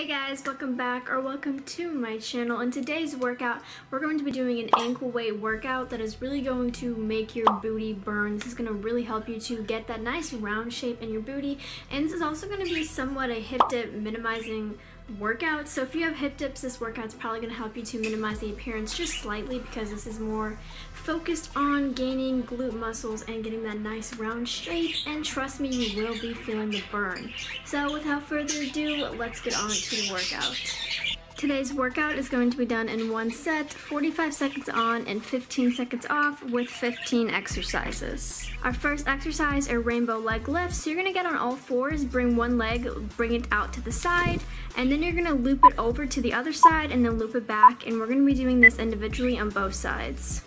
Hey guys, welcome back or welcome to my channel. In today's workout, we're going to be doing an ankle weight workout that is really going to make your booty burn. This is going to really help you to get that nice round shape in your booty. And this is also going to be somewhat a hip dip minimizing workout. So if you have hip dips, this workout's probably going to help you to minimize the appearance just slightly because this is more focused on gaining glute muscles and getting that nice round shape, and trust me, you will be feeling the burn. So without further ado, let's get on to the workout. Today's workout is going to be done in one set, 45 seconds on and 15 seconds off with 15 exercises. Our first exercise are rainbow leg lifts. So you're gonna get on all fours, bring one leg, bring it out to the side, and then you're gonna loop it over to the other side and then loop it back. And we're gonna be doing this individually on both sides.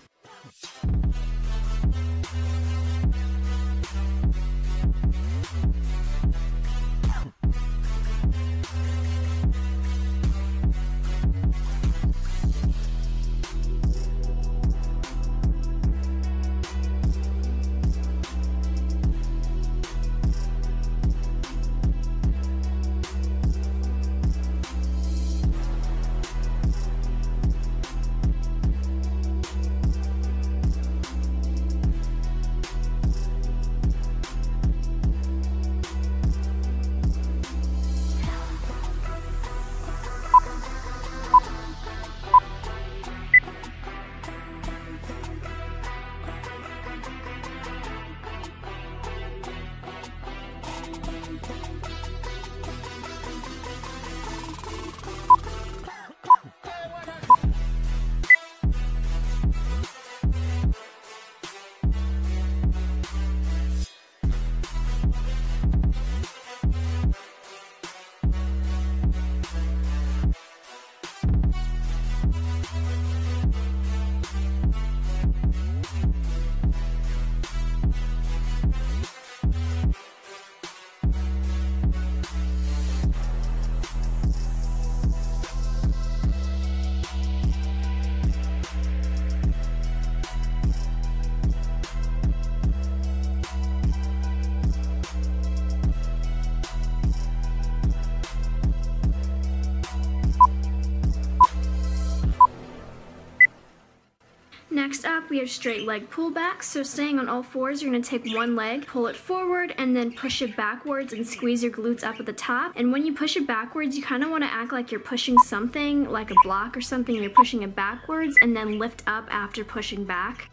Next up, we have straight leg pullbacks. So staying on all fours, you're gonna take one leg, pull it forward, and then push it backwards and squeeze your glutes up at the top. And when you push it backwards, you kinda wanna act like you're pushing something, like a block or something, you're pushing it backwards, and then lift up after pushing back.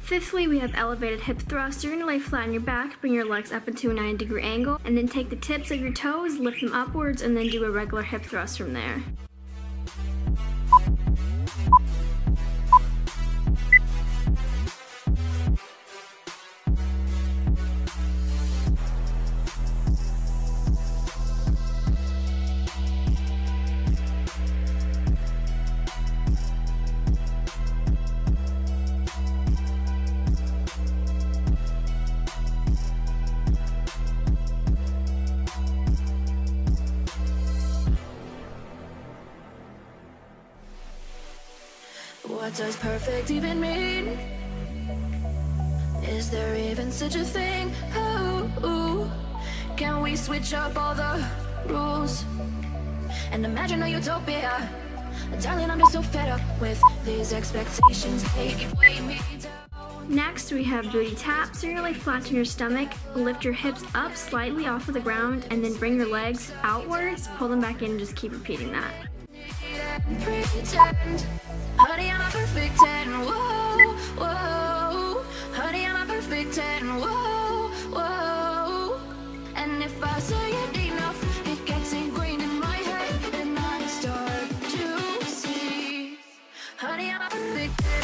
Fifthly, we have elevated hip thrust. You're gonna lay flat on your back, bring your legs up into a 90-degree angle, and then take the tips of your toes, lift them upwards, and then do a regular hip thrust from there. What does perfect even mean? Is there even such a thing? Ooh, can we switch up all the rules and imagine a utopia? Darling, I'm just so fed up with these expectations. They weigh me down. Next, we have booty taps. You're gonna lay flat on your stomach, lift your hips up slightly off of the ground, and then bring your legs outwards, pull them back in, and just keep repeating that. Pretend, honey, I'm a perfect 10. Whoa, whoa, honey, I'm a perfect 10. Whoa, whoa, and if I say it enough, it gets ingrained in my head, and I start to see, honey, I'm a perfect 10.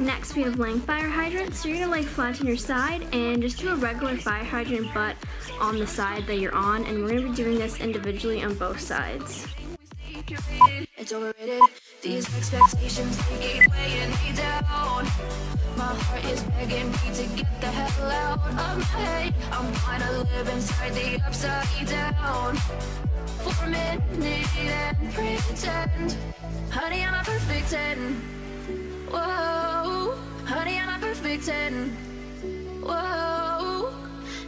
Next, we have laying fire hydrants. So you're gonna lay flat on your side and just do a regular fire hydrant, but on the side that you're on. And we're gonna be doing this individually on both sides. It's overrated. These expectations keep weighing me down. My heart is begging me to get the hell out of my head. I'm trying to live inside the upside down. For a minute and pretend, honey, I'm a perfect 10. Whoa, honey, I'm a perfect 10. Whoa,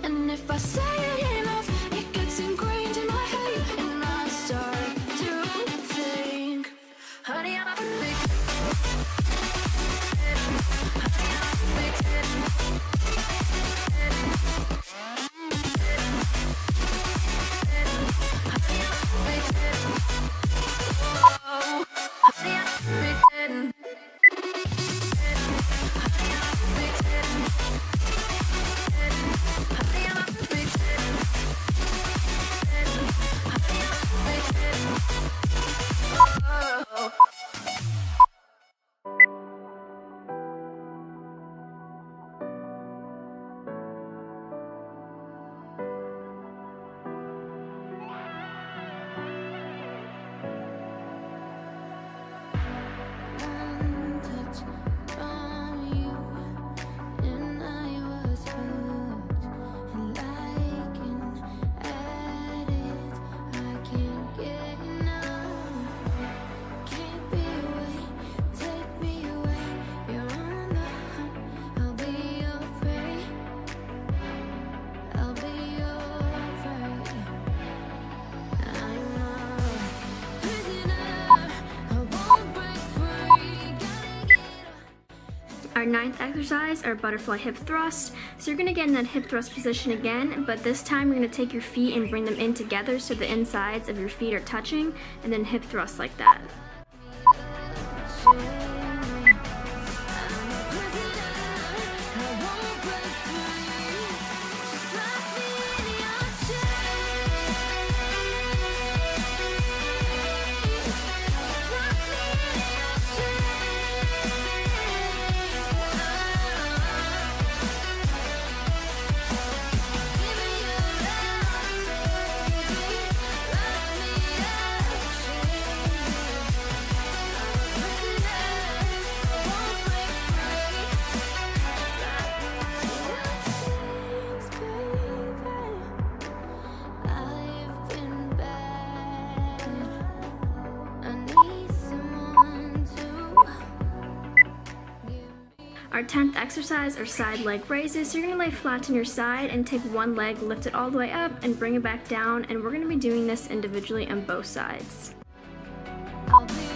and if I say it enough, it gets ingrained in my head, and I start to think, honey, I'm a perfect 10. Honey, I'm a perfect 10. Our ninth exercise, our butterfly hip thrust. So you're gonna get in that hip thrust position again, but this time you're gonna take your feet and bring them in together so the insides of your feet are touching, and then hip thrust like that. Our 10th exercise are side leg raises. So you're gonna lay flat on your side and take one leg, lift it all the way up and bring it back down. And we're gonna be doing this individually on both sides. Yeah.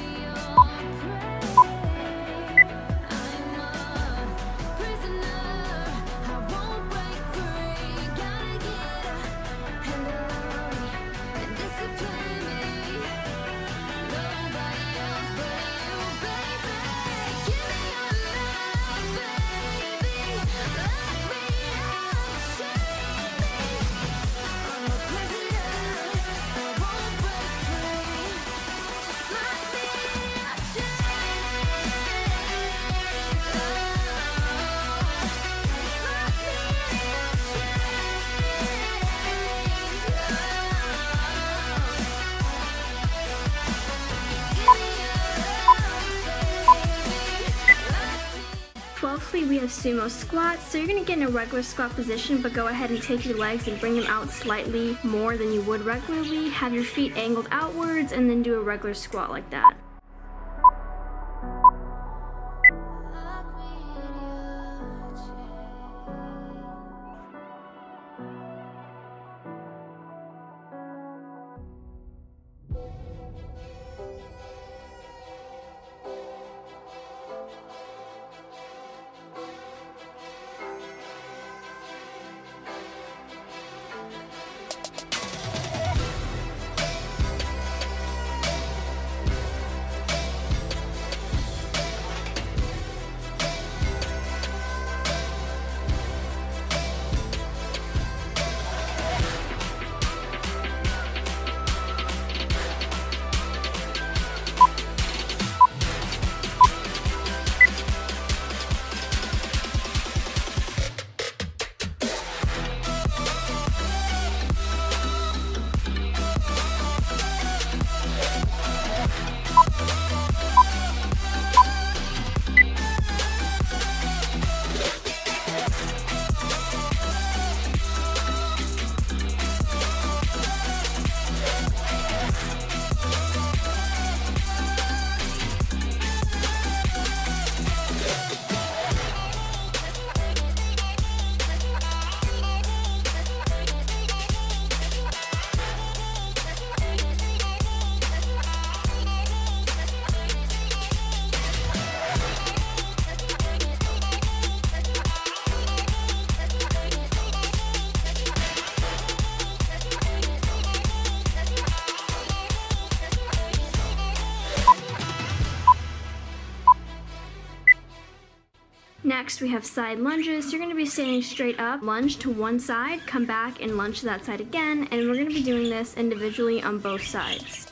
we have sumo squats. So you're gonna get in a regular squat position, but go ahead and take your legs and bring them out slightly more than you would regularly. Have your feet angled outwards and then do a regular squat like that. Next, we have side lunges. You're going to be standing straight up, lunge to one side, come back and lunge to that side again, and we're going to be doing this individually on both sides.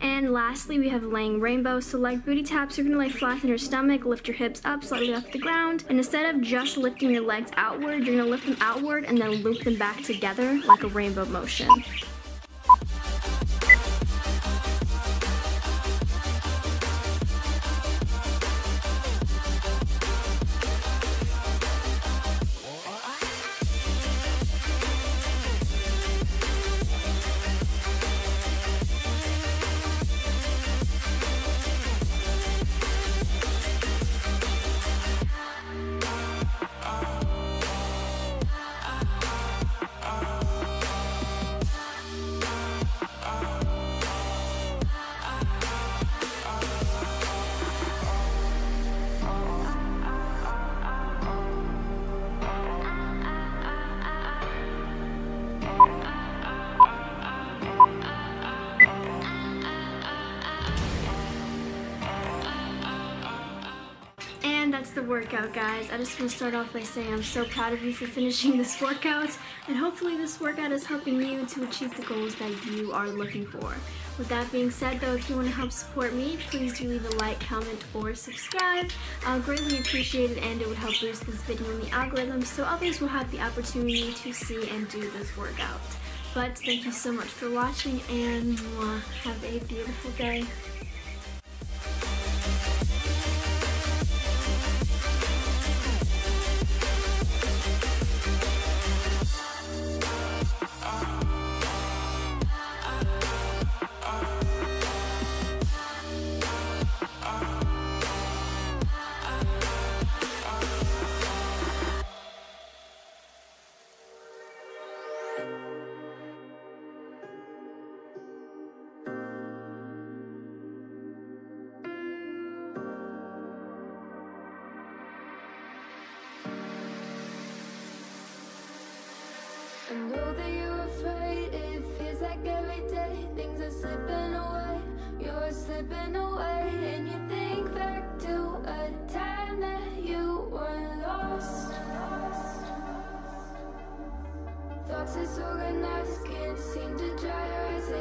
And lastly, we have laying rainbow. So like booty taps, you're going to lay flat on your stomach, lift your hips up slightly off the ground, and instead of just lifting your legs outward, you're going to lift them outward and then loop them back together like a rainbow motion. the workout, guys. I just want to start off by saying I'm so proud of you for finishing this workout, and hopefully this workout is helping you to achieve the goals that you are looking for. With that being said, though, if you want to help support me, please do leave a like, comment, or subscribe. I'll greatly appreciate it, and it would help boost this video in the algorithm so others will have the opportunity to see and do this workout. But thank you so much for watching, and have a beautiful day. I know that you're afraid, it feels like every day things are slipping away, you're slipping away, and you think back to a time that you were lost. Thoughts disorganized, can't seem to dry your eyes.